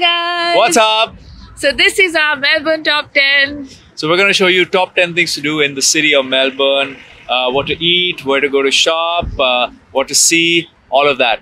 Hi guys! What's up? So this is our Melbourne Top 10. So we're going to show you top 10 things to do in the city of Melbourne. What to eat, where to go to shop, what to see, all of that.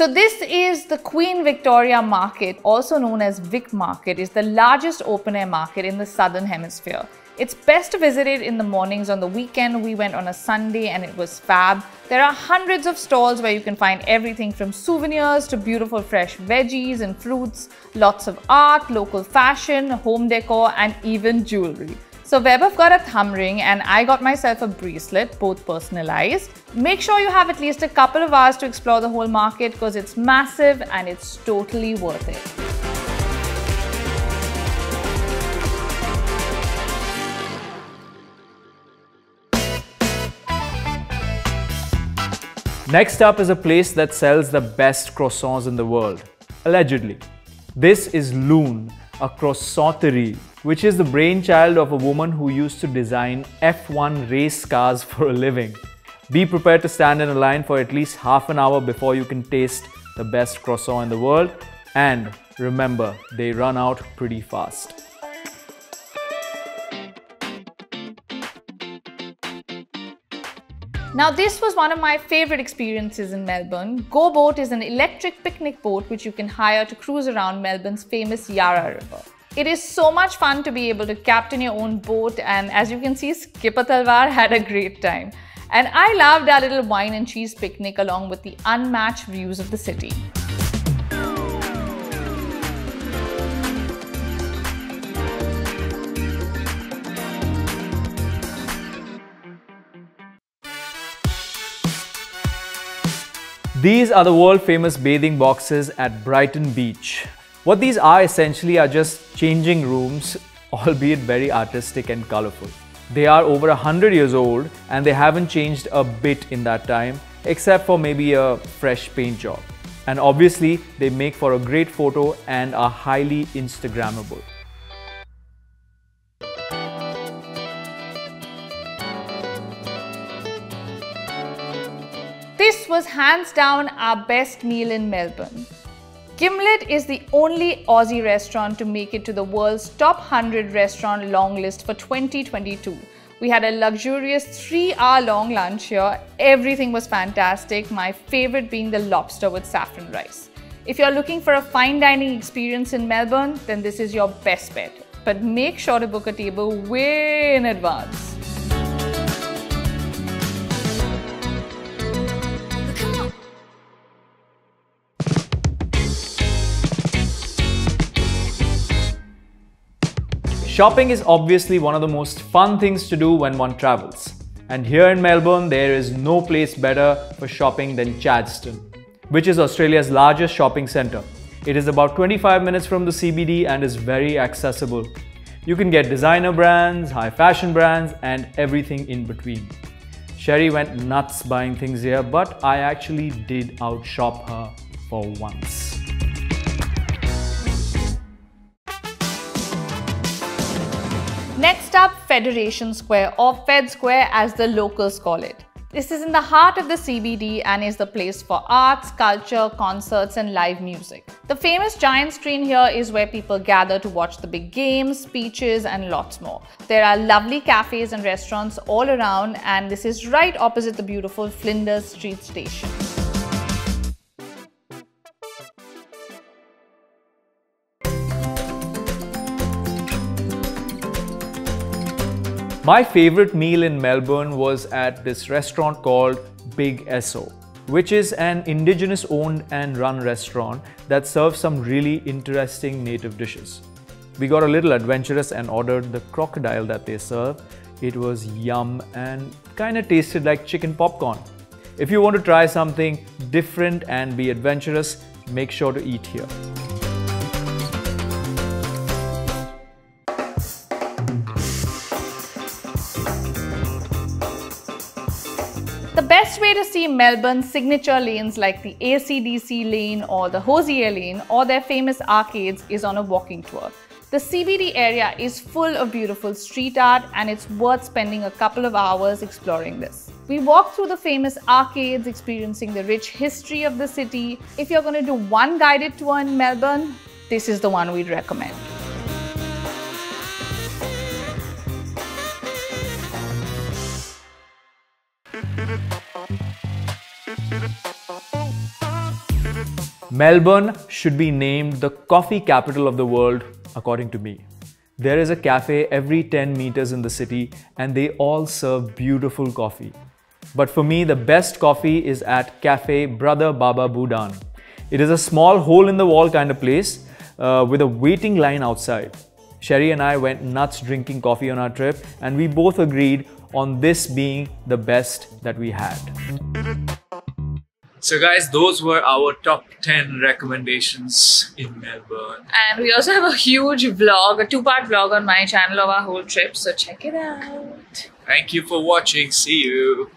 So this is the Queen Victoria Market, also known as Vic Market. It's the largest open-air market in the Southern Hemisphere. It's best visited in the mornings on the weekend. We went on a Sunday and it was fab. There are hundreds of stalls where you can find everything from souvenirs to beautiful fresh veggies and fruits, lots of art, local fashion, home decor, and even jewelry. So Vaibhav got a thumb ring and I got myself a bracelet, both personalized. Make sure you have at least a couple of hours to explore the whole market because it's massive and it's totally worth it. Next up is a place that sells the best croissants in the world, allegedly. This is Lune, a croissanterie, which is the brainchild of a woman who used to design F1 race cars for a living. Be prepared to stand in a line for at least half an hour before you can taste the best croissant in the world. And remember, they run out pretty fast. Now this was one of my favorite experiences in Melbourne. Go Boat is an electric picnic boat which you can hire to cruise around Melbourne's famous Yarra River. It is so much fun to be able to captain your own boat, and as you can see, Vaibhav Talwar had a great time. And I loved our little wine and cheese picnic along with the unmatched views of the city. These are the world famous bathing boxes at Brighton Beach. What these are essentially are just changing rooms, albeit very artistic and colourful. They are over 100 years old and they haven't changed a bit in that time, except for maybe a fresh paint job. And obviously, they make for a great photo and are highly Instagrammable. This was hands down our best meal in Melbourne. Gimlet is the only Aussie restaurant to make it to the world's top 100 restaurant long list for 2022. We had a luxurious 3-hour-long lunch here. Everything was fantastic, my favorite being the lobster with saffron rice. If you're looking for a fine dining experience in Melbourne, then this is your best bet. But make sure to book a table way in advance. Shopping is obviously one of the most fun things to do when one travels. And here in Melbourne, there is no place better for shopping than Chadstone, which is Australia's largest shopping centre. It is about 25 minutes from the CBD and is very accessible. You can get designer brands, high fashion brands, and everything in between. Sherry went nuts buying things here, but I actually did outshop her for once. Next up, Federation Square, or Fed Square as the locals call it. This is in the heart of the CBD and is the place for arts, culture, concerts and live music. The famous giant screen here is where people gather to watch the big games, speeches and lots more. There are lovely cafes and restaurants all around, and this is right opposite the beautiful Flinders Street Station. My favorite meal in Melbourne was at this restaurant called Big Esso, which is an indigenous owned and run restaurant that serves some really interesting native dishes. We got a little adventurous and ordered the crocodile that they serve. It was yum and kind of tasted like chicken popcorn. If you want to try something different and be adventurous, make sure to eat here. best way to see Melbourne's signature lanes like the ACDC lane or the Hosier lane or their famous arcades is on a walking tour. The CBD area is full of beautiful street art and it's worth spending a couple of hours exploring this. We walked through the famous arcades, experiencing the rich history of the city. If you're going to do one guided tour in Melbourne, this is the one we'd recommend. Melbourne should be named the coffee capital of the world, according to me. There is a cafe every 10 meters in the city and they all serve beautiful coffee. But for me, the best coffee is at Cafe Brother Baba Budan. It is a small hole-in-the-wall kind of place with a waiting line outside. Sherry and I went nuts drinking coffee on our trip and we both agreed on this being the best that we had. So guys, those were our top 10 recommendations in Melbourne. And we also have a huge vlog, a two-part vlog on my channel of our whole trip. So check it out. Thank you for watching. See you.